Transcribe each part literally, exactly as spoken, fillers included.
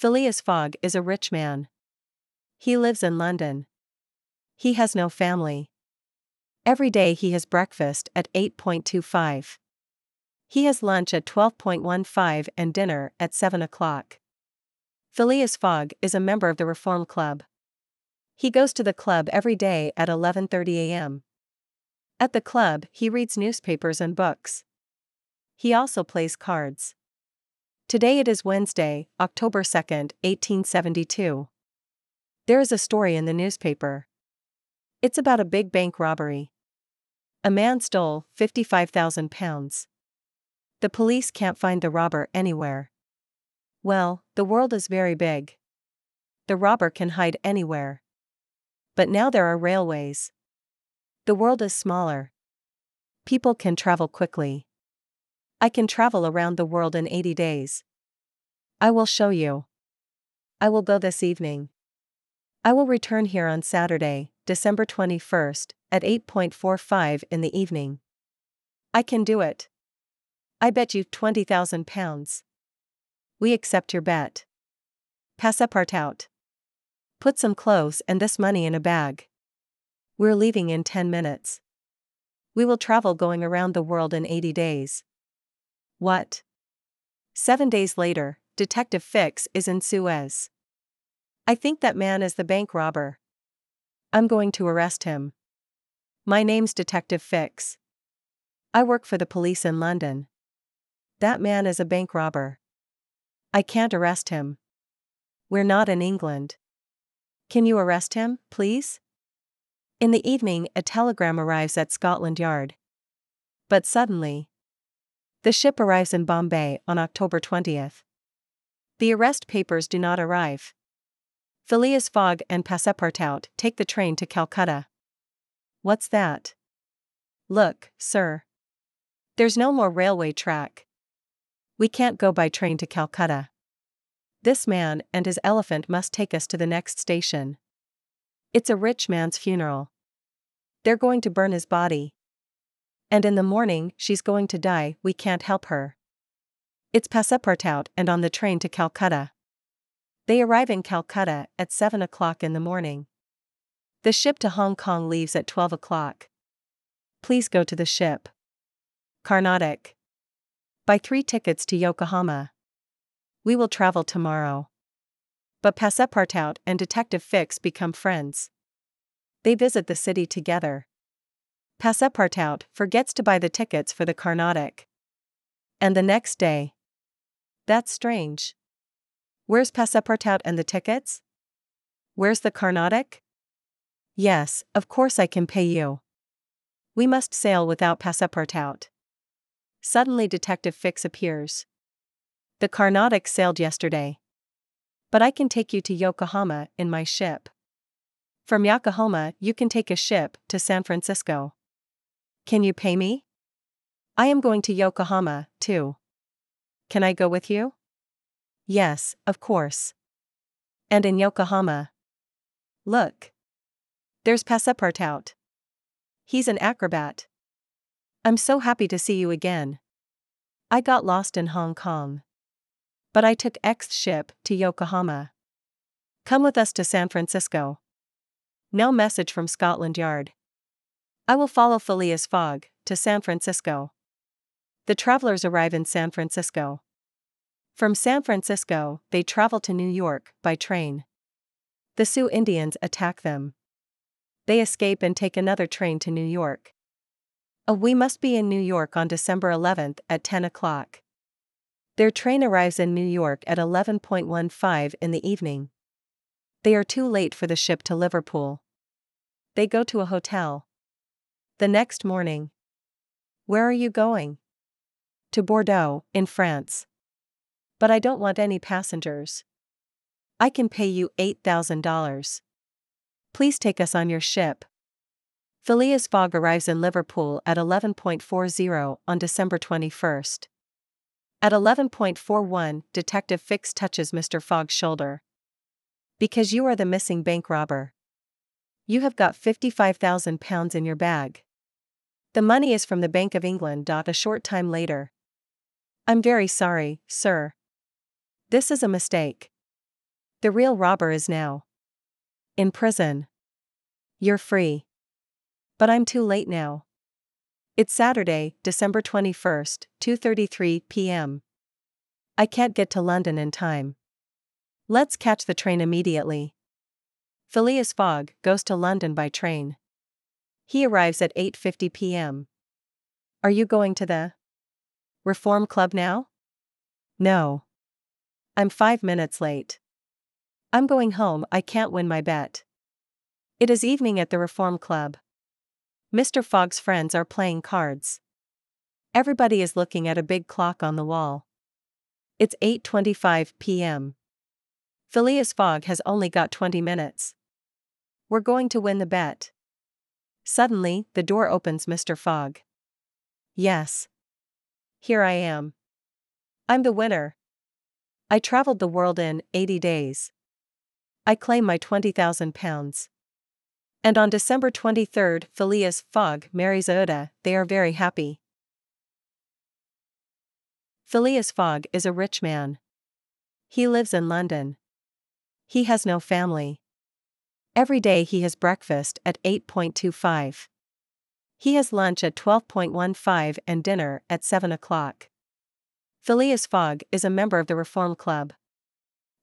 Phileas Fogg is a rich man. He lives in London. He has no family. Every day he has breakfast at eight twenty-five. He has lunch at twelve fifteen and dinner at seven o'clock. Phileas Fogg is a member of the Reform Club. He goes to the club every day at eleven thirty a m At the club, he reads newspapers and books. He also plays cards. Today it is Wednesday, October second, eighteen seventy-two. There is a story in the newspaper. It's about a big bank robbery. A man stole fifty-five thousand pounds. The police can't find the robber anywhere. Well, the world is very big. The robber can hide anywhere. But now there are railways. The world is smaller. People can travel quickly. I can travel around the world in eighty days. I will show you. I will go this evening. I will return here on Saturday, December twenty-first, at eight forty-five in the evening. I can do it. I bet you twenty thousand pounds. We accept your bet. Passepartout. Put some clothes and this money in a bag. We're leaving in ten minutes. We will travel going around the world in eighty days. What? Seven days later, Detective Fix is in Suez. I think that man is the bank robber. I'm going to arrest him. My name's Detective Fix. I work for the police in London. That man is a bank robber. I can't arrest him. We're not in England. Can you arrest him, please? In the evening, a telegram arrives at Scotland Yard. But suddenly, the ship arrives in Bombay on October twentieth. The arrest papers do not arrive. Phileas Fogg and Passepartout take the train to Calcutta. What's that? Look, sir. There's no more railway track. We can't go by train to Calcutta. This man and his elephant must take us to the next station. It's a rich man's funeral. They're going to burn his body. And in the morning, she's going to die, we can't help her. It's Passepartout and on the train to Calcutta. They arrive in Calcutta at seven o'clock in the morning. The ship to Hong Kong leaves at twelve o'clock. Please go to the ship. Carnatic. Buy three tickets to Yokohama. We will travel tomorrow. But Passepartout and Detective Fix become friends. They visit the city together. Passepartout forgets to buy the tickets for the Carnatic. And the next day. That's strange. Where's Passepartout and the tickets? Where's the Carnatic? Yes, of course I can pay you. We must sail without Passepartout. Suddenly Detective Fix appears. The Carnatic sailed yesterday. But I can take you to Yokohama in my ship. From Yokohama, you can take a ship to San Francisco. Can you pay me? I am going to Yokohama, too. Can I go with you? Yes, of course. And in Yokohama. Look. There's Passepartout. He's an acrobat. I'm so happy to see you again. I got lost in Hong Kong. But I took X ship to Yokohama. Come with us to San Francisco. No message from Scotland Yard. I will follow Phileas Fogg to San Francisco. The travelers arrive in San Francisco. From San Francisco, they travel to New York by train. The Sioux Indians attack them. They escape and take another train to New York. Oh, we must be in New York on December eleventh at ten o'clock. Their train arrives in New York at eleven fifteen in the evening. They are too late for the ship to Liverpool. They go to a hotel. The next morning. Where are you going? To Bordeaux, in France. But I don't want any passengers. I can pay you eight thousand dollars. Please take us on your ship. Phileas Fogg arrives in Liverpool at eleven forty on December twenty-first. At eleven forty-one, Detective Fix touches Mister Fogg's shoulder. Because you are the missing bank robber. You have got fifty-five thousand pounds in your bag. The money is from the Bank of England. A short time later. I'm very sorry, sir. This is a mistake. The real robber is now in prison. You're free. But I'm too late now. It's Saturday, December twenty-first, two thirty-three p m I can't get to London in time. Let's catch the train immediately. Phileas Fogg goes to London by train. He arrives at eight fifty p m Are you going to the Reform Club now? No. I'm five minutes late. I'm going home. I can't win my bet. It is evening at the Reform Club. Mister Fogg's friends are playing cards. Everybody is looking at a big clock on the wall. It's eight twenty-five p m Phileas Fogg has only got twenty minutes. We're going to win the bet. Suddenly, the door opens. Mister Fogg. Yes. Here I am. I'm the winner. I traveled the world in eighty days. I claim my twenty thousand pounds. And on December twenty-third, Phileas Fogg marries Aouda. They are very happy. Phileas Fogg is a rich man. He lives in London. He has no family. Every day he has breakfast at eight twenty-five. He has lunch at twelve fifteen and dinner at seven o'clock. Phileas Fogg is a member of the Reform Club.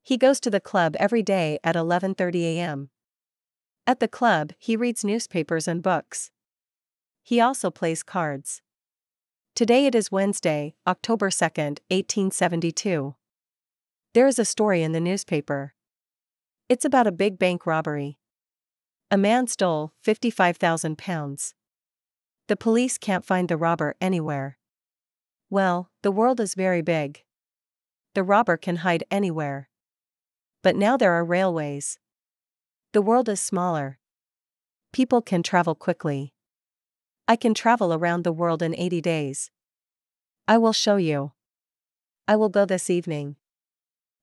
He goes to the club every day at eleven thirty a m At the club, he reads newspapers and books. He also plays cards. Today it is Wednesday, October second, eighteen seventy-two. There is a story in the newspaper. It's about a big bank robbery. A man stole fifty-five thousand pounds. The police can't find the robber anywhere. Well, the world is very big. The robber can hide anywhere. But now there are railways. The world is smaller. People can travel quickly. I can travel around the world in eighty days. I will show you. I will go this evening.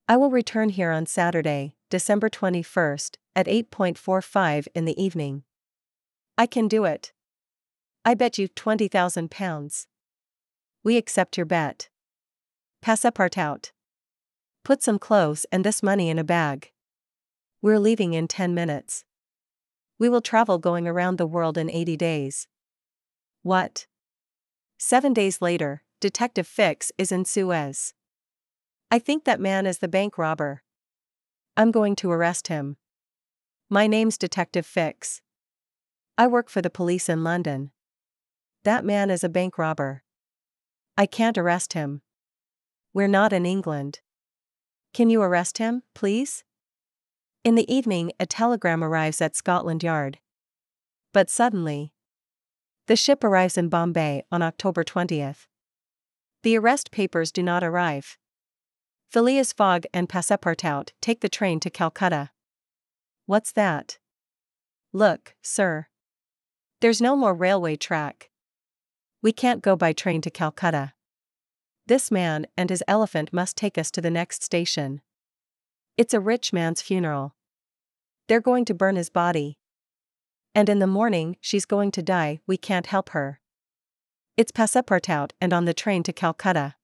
I will return here on Saturday, December twenty-first, at eight forty-five in the evening. I can do it. I bet you twenty thousand pounds. We accept your bet. Passepartout. Put some clothes and this money in a bag. We're leaving in ten minutes. We will travel going around the world in eighty days. What? Seven days later, Detective Fix is in Suez. I think that man is the bank robber. I'm going to arrest him. My name's Detective Fix. I work for the police in London. That man is a bank robber. I can't arrest him. We're not in England. Can you arrest him, please? In the evening, a telegram arrives at Scotland Yard. But suddenly, the ship arrives in Bombay on October twentieth. The arrest papers do not arrive. Phileas Fogg and Passepartout take the train to Calcutta. What's that? Look, sir. There's no more railway track. We can't go by train to Calcutta. This man and his elephant must take us to the next station. It's a rich man's funeral. They're going to burn his body. And in the morning, she's going to die. We can't help her. It's Passepartout and on the train to Calcutta.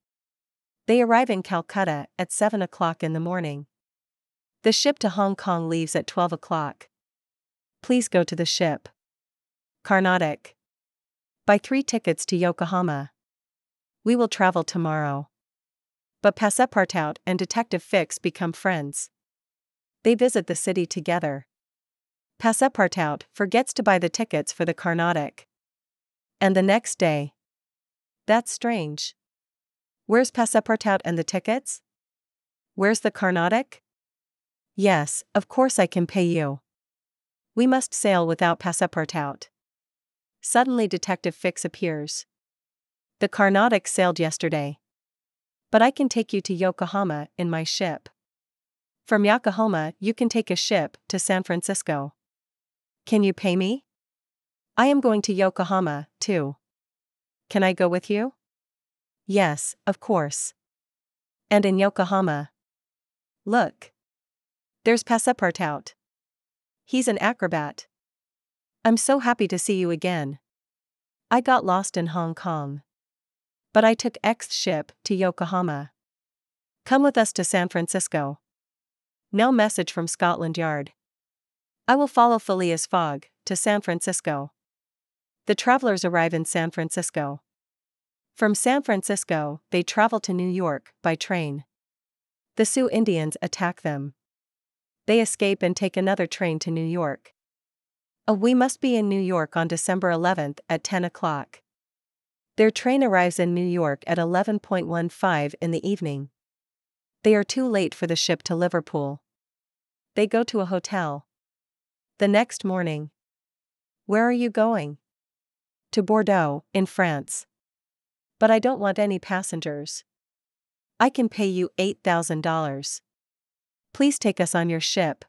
They arrive in Calcutta at seven o'clock in the morning. The ship to Hong Kong leaves at twelve o'clock. Please go to the ship. Carnatic. Buy three tickets to Yokohama. We will travel tomorrow. But Passepartout and Detective Fix become friends. They visit the city together. Passepartout forgets to buy the tickets for the Carnatic. And the next day. That's strange. Where's Passepartout and the tickets? Where's the Carnatic? Yes, of course I can pay you. We must sail without Passepartout. Suddenly Detective Fix appears. The Carnatic sailed yesterday. But I can take you to Yokohama in my ship. From Yokohama, you can take a ship to San Francisco. Can you pay me? I am going to Yokohama, too. Can I go with you? Yes, of course. And in Yokohama. Look. There's Passepartout. He's an acrobat. I'm so happy to see you again. I got lost in Hong Kong. But I took X ship to Yokohama. Come with us to San Francisco. No message from Scotland Yard. I will follow Phileas Fogg to San Francisco. The travelers arrive in San Francisco. From San Francisco, they travel to New York by train. The Sioux Indians attack them. They escape and take another train to New York. Oh, we must be in New York on December eleventh at ten o'clock. Their train arrives in New York at eleven fifteen in the evening. They are too late for the ship to Liverpool. They go to a hotel. The next morning. Where are you going? To Bordeaux, in France. But I don't want any passengers. I can pay you eight thousand dollars. Please take us on your ship.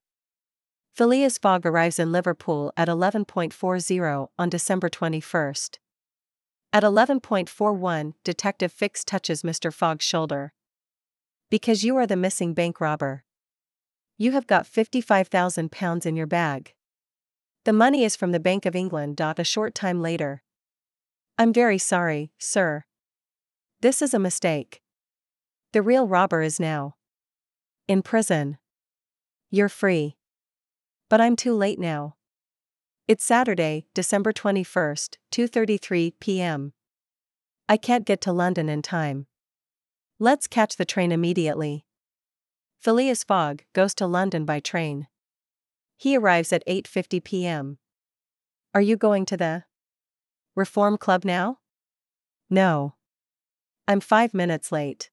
Phileas Fogg arrives in Liverpool at eleven forty on December twenty-first. At eleven forty-one, Detective Fix touches Mister Fogg's shoulder. Because you are the missing bank robber. You have got fifty-five thousand pounds in your bag. The money is from the Bank of England. A short time later. I'm very sorry, sir. This is a mistake. The real robber is now in prison. You're free. But I'm too late now. It's Saturday, December twenty-first, two thirty-three p m I can't get to London in time. Let's catch the train immediately. Phileas Fogg goes to London by train. He arrives at eight fifty p m Are you going to the Reform Club now? No. I'm five minutes late.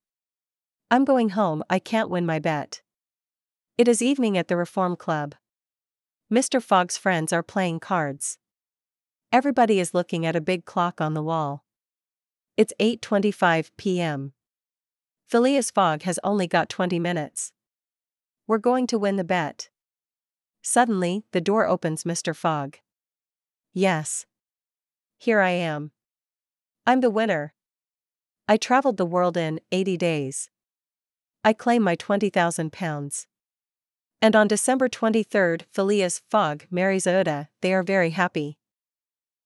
I'm going home. I can't win my bet. It is evening at the Reform Club. Mister Fogg's friends are playing cards. Everybody is looking at a big clock on the wall. It's eight twenty-five p m Phileas Fogg has only got twenty minutes. We're going to win the bet. Suddenly, the door opens. Mister Fogg. Yes. Here I am. I'm the winner. I traveled the world in eighty days. I claim my twenty thousand pounds. And on December twenty-third, Phileas Fogg marries Aouda. They are very happy.